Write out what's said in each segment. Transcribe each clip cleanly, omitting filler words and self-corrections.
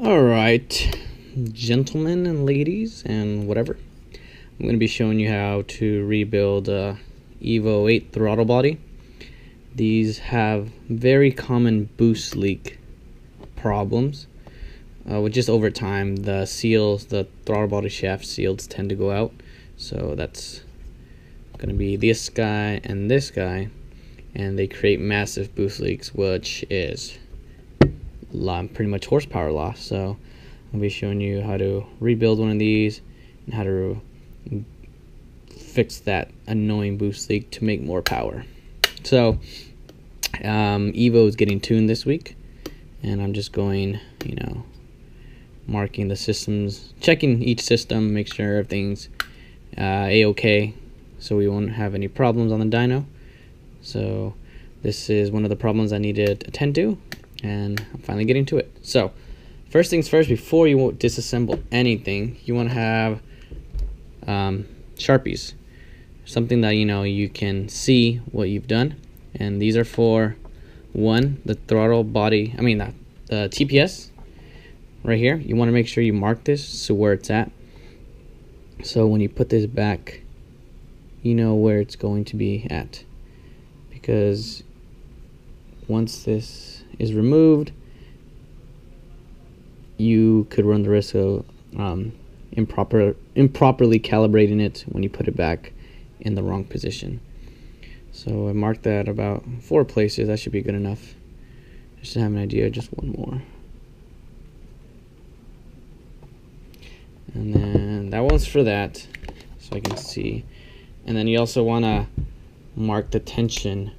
All right, gentlemen and ladies and whatever, I'm going to be showing you how to rebuild a EVO 8 throttle body. These have very common boost leak problems, which just over time the seals, the throttle body shaft seals tend to go out. So that's going to be this guy, and they create massive boost leaks, which is pretty much horsepower loss. So I'll be showing you how to rebuild one of these and how to fix that annoying boost leak to make more power. So EVO is getting tuned this week, and I'm just going, you know, marking the systems, checking each system, make sure everything's a-okay, so we won't have any problems on the dyno. So this is one of the problems I need to attend to, and I'm finally getting to it. So first things first, before you disassemble anything, you want to have Sharpies, something that, you know, you can see what you've done. And these are for one, the throttle body, I mean the TPS right here. You want to make sure you mark this so where it's at, so when you put this back, you know where it's going to be at, because once this is removed, you could run the risk of improperly calibrating it when you put it back in the wrong position. So I marked that about 4 places. That should be good enough. Just to have an idea, just one more, and then that one's for that, so I can see. And then you also want to mark the tension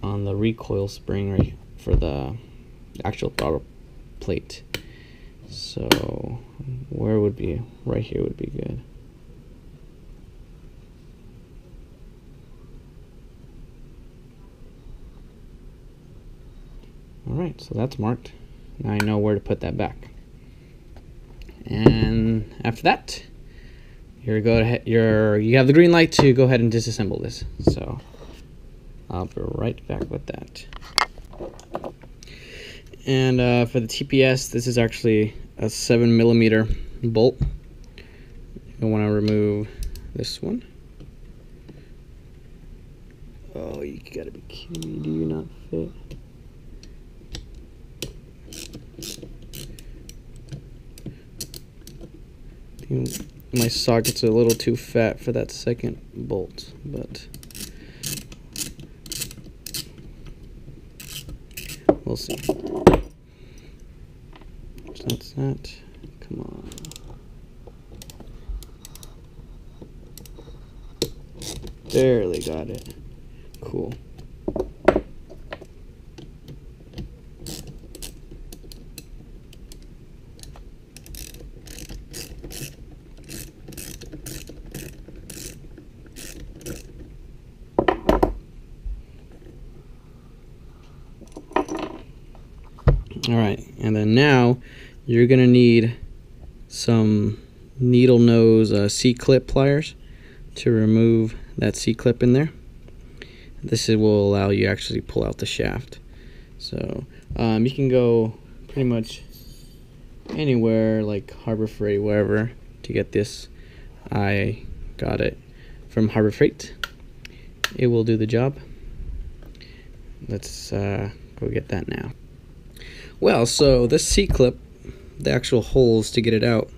on the recoil spring right here for the actual throttle plate. So where would be, right here would be good. All right, so that's marked. Now I know where to put that back. And after that, you have the green light to go ahead and disassemble this. So I'll be right back with that. And for the TPS, this is actually a 7mm bolt. I want to remove this one. Oh, you gotta be kidding me! Do you not fit? I think my socket's a little too fat for that second bolt, but we'll see. So that's that. Come on. Barely got it. Cool. All right, and then now you're gonna need some needle nose C-clip pliers to remove that C-clip in there. This will allow you actually pull out the shaft. So you can go pretty much anywhere, like Harbor Freight, wherever, to get this. I got it from Harbor Freight. It will do the job. Let's go get that now. Well, so this C-clip, the actual holes to get it out,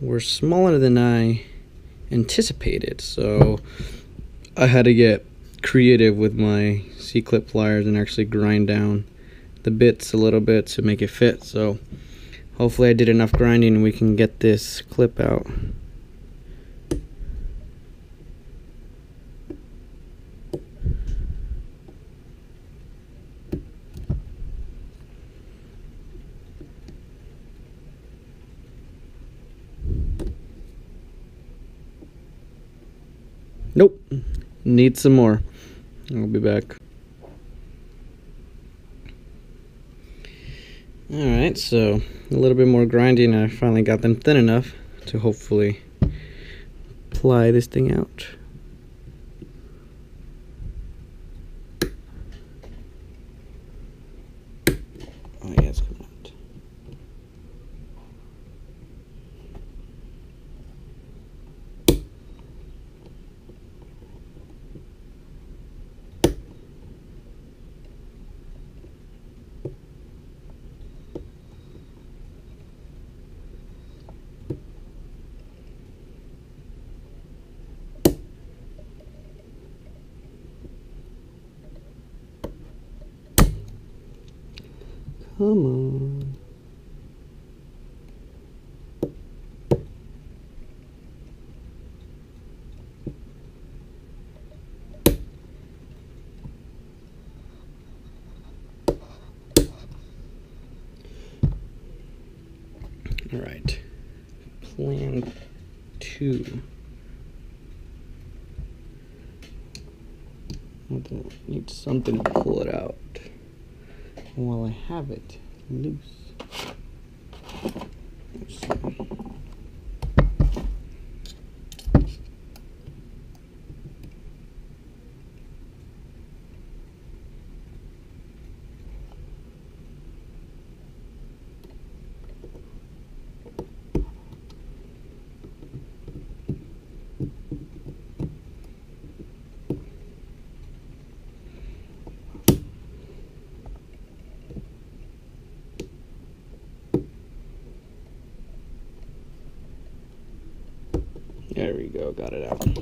were smaller than I anticipated. So I had to get creative with my C-clip pliers and actually grind down the bits a little bit to make it fit. So hopefully I did enough grinding and we can get this clip out. Nope, need some more. I'll be back. All right, so a little bit more grinding. I finally got them thin enough to hopefully ply this thing out. Oh yeah, it's coming out. Come on. All right, plan two. I need something to pull it out while I have it loose. There we go, got it out.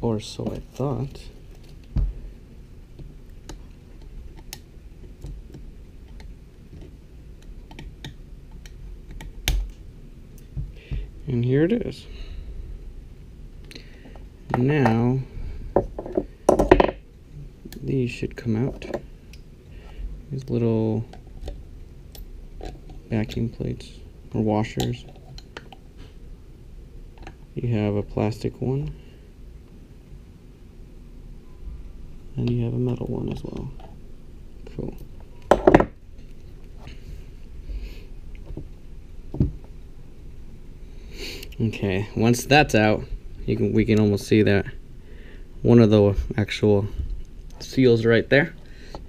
Or so I thought. And here it is. Now, these should come out. These little vacuum plates or washers. You have a plastic one, and you have a metal one as well. Cool. Okay, once that's out, we can almost see that one of the actual seals right there.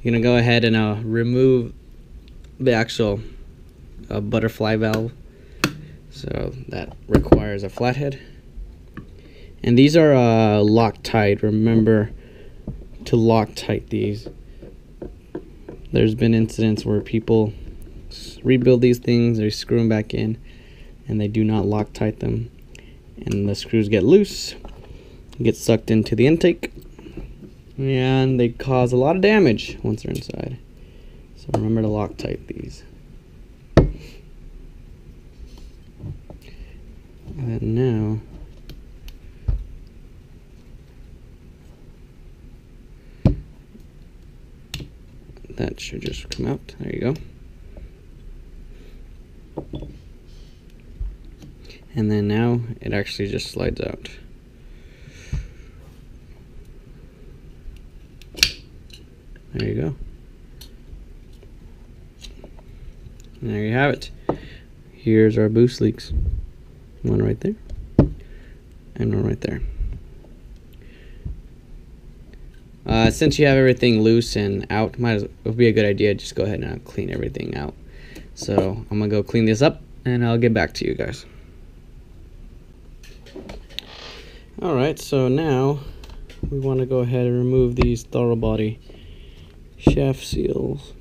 You're gonna go ahead and remove the actual butterfly valve, so that requires a flathead. And these are Loctite. Remember to Loctite these. There's been incidents where people rebuild these things, they screw them back in, and they do not Loctite them, and the screws get loose, get sucked into the intake, and they cause a lot of damage once they're inside. So remember to Loctite these. And now that should just come out. There you go. And then now it actually just slides out. There you go. And there you have it. Here's our boost leaks. One right there, and one right there. Since you have everything loose and out, might as well be a good idea. Just go ahead and clean everything out. So I'm gonna go clean this up, and I'll get back to you guys. All right. So now we want to go ahead and remove these throttle body shaft seals.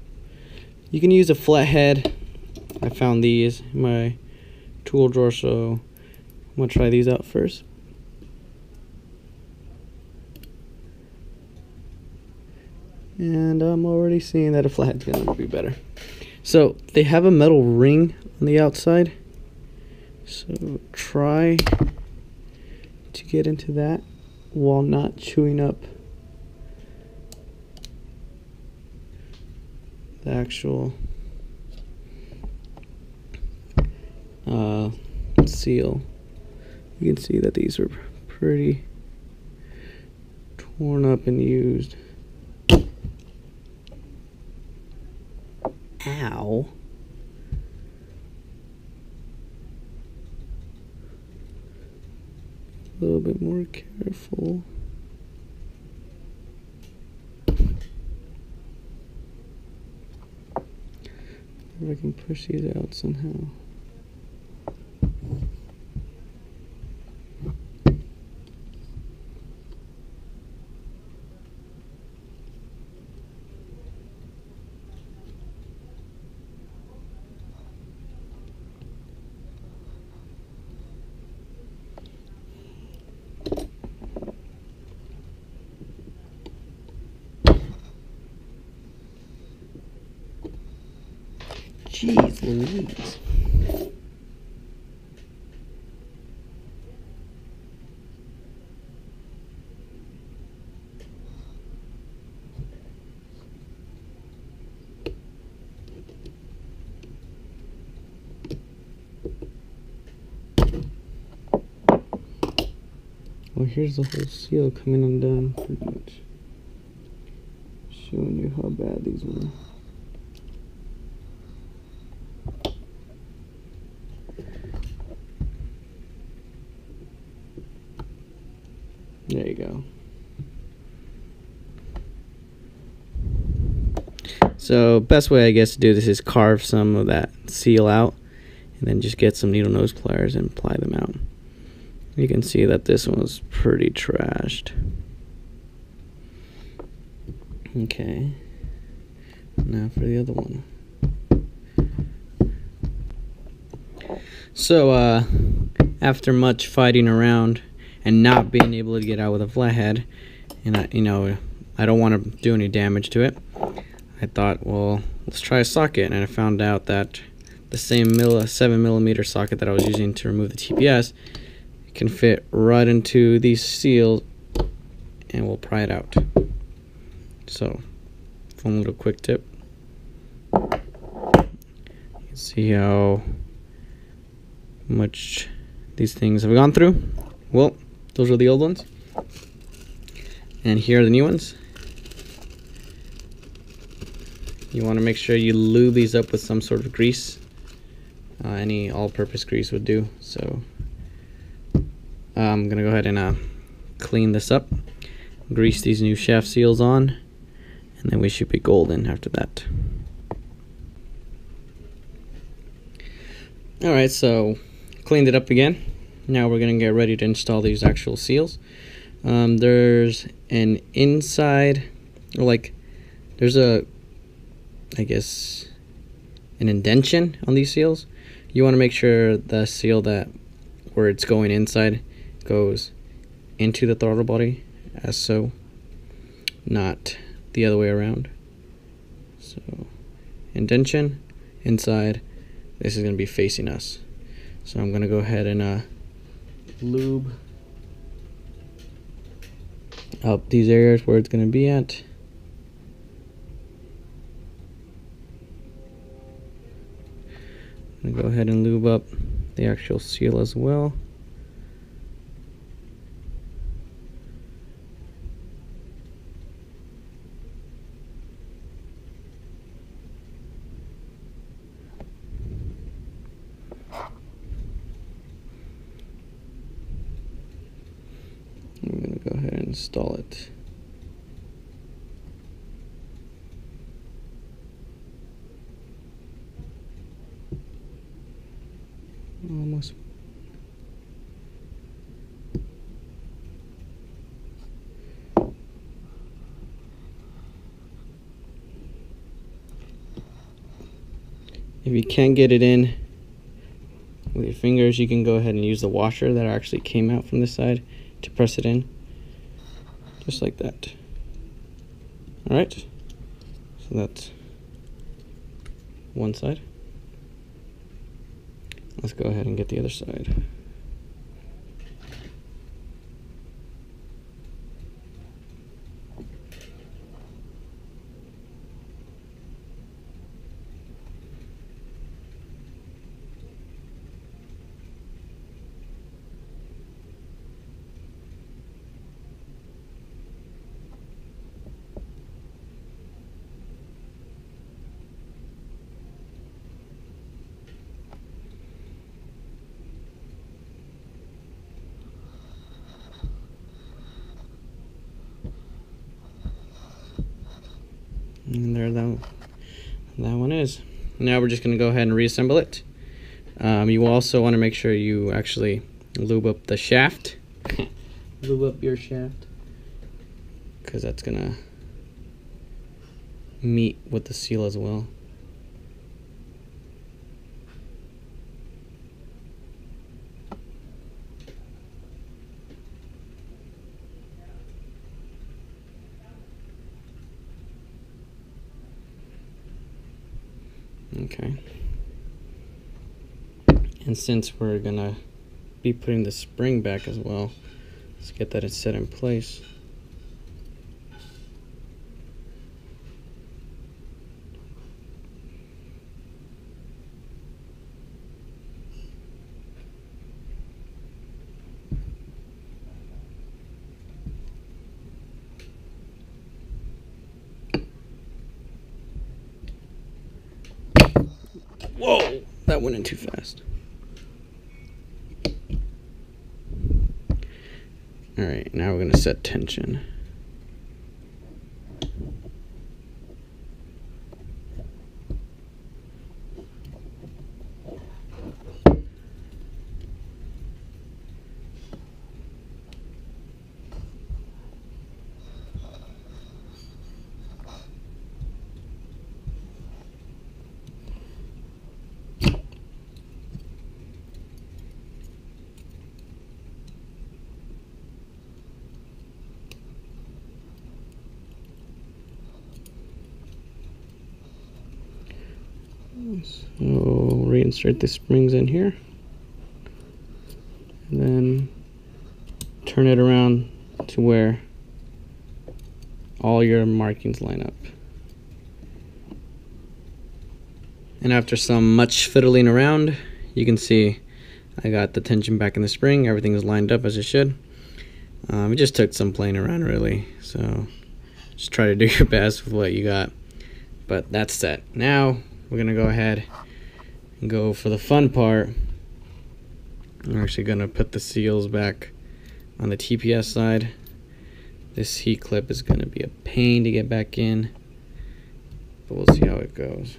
You can use a flathead. I found these in my tool drawer, so I'm gonna try these out first. And I'm already seeing that a flathead's gonna be better. So they have a metal ring on the outside, so try to get into that while not chewing up the actual seal. You can see that these are pretty torn up and used. Ow. A little bit more careful. I can push these out somehow. Jeez Louise. Well, here's the whole seal coming undone, pretty much. Showing you how bad these were. There you go. So, best way I guess to do this is carve some of that seal out, and then just get some needle nose pliers and ply them out. You can see that this one was pretty trashed. Okay, now for the other one. So after much fighting around and not being able to get out with a flathead, and I don't want to do any damage to it, I thought, well, let's try a socket. And I found out that the same 7mm socket that I was using to remove the TPS can fit right into these seals, and we'll pry it out. So, one little quick tip. You can see how much these things have gone through. Well, those are the old ones, and here are the new ones. You want to make sure you lube these up with some sort of grease. Any all-purpose grease would do. So I'm gonna go ahead and clean this up, grease these new shaft seals on, and then we should be golden after that. Alright, so cleaned it up again. Now we're gonna get ready to install these actual seals. There's an inside, or like, there's a, I guess, an indentation on these seals. You wanna make sure the seal that, where it's going inside, goes into the throttle body as so, not the other way around. So indentation inside, this is going to be facing us. So I'm going to go ahead and lube up these areas where it's going to be at. I'm going to go ahead and lube up the actual seal as well. I'm going to go ahead and install it. Almost. If you can't get it in with your fingers, you can go ahead and use the washer that actually came out from this side to press it in, just like that. Alright, so that's one side. Let's go ahead and get the other side. And there that one is. Now we're just going to go ahead and reassemble it. You also want to make sure you actually lube up the shaft. Lube up your shaft, because that's going to meet with the seal as well. Okay, And since we're gonna be putting the spring back as well, let's get that set in place. Whoa, that went in too fast. All right, now we're gonna set tension. So we'll reinsert the springs in here and then turn it around to where all your markings line up. And after some much fiddling around, you can see I got the tension back in the spring. Everything is lined up as it should. It just took some playing around, really, so just try to do your best with what you got. But that's set. Now we're gonna go ahead and go for the fun part. We're actually gonna put the seals back on the TPS side. This C-clip is gonna be a pain to get back in, but we'll see how it goes.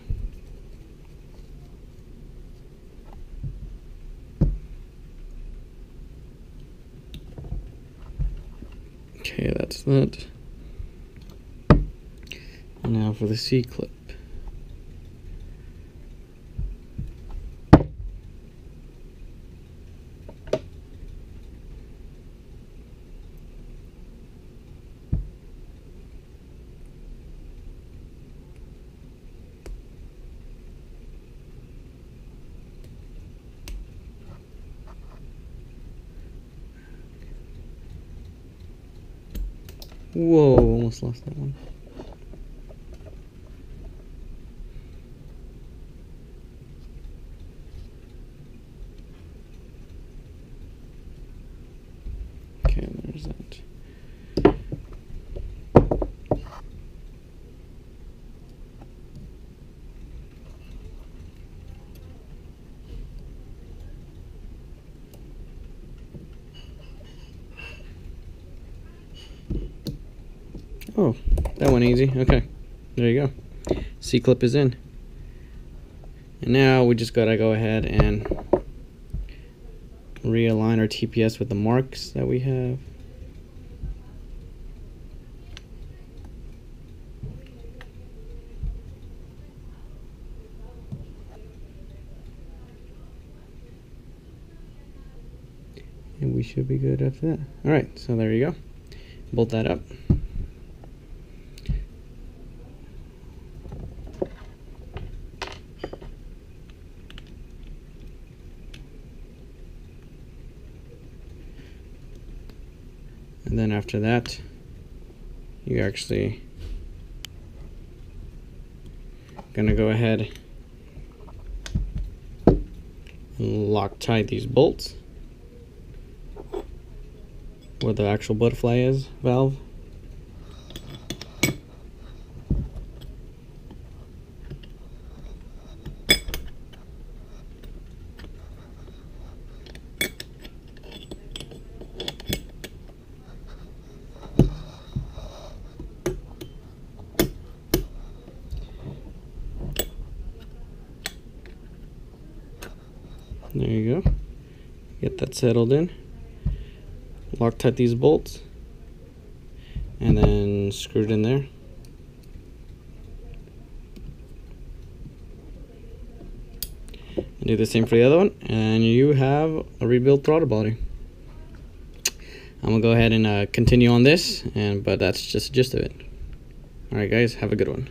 Okay, that's that. Now for the C-clip. Whoa, almost lost that one. Okay, there's that. Oh, that went easy. Okay, there you go. C-clip is in. And now we just gotta go ahead and realign our TPS with the marks that we have. And we should be good after that. All right, so there you go. Bolt that up. And then after that, you actually gonna go ahead and Loctite these bolts where the actual butterfly is valve. There you go. Get that settled in. Loctite these bolts and then screw it in there. And do the same for the other one, and you have a rebuilt throttle body. I'm gonna go ahead and continue on this, but that's just the gist of it. All right, guys, have a good one.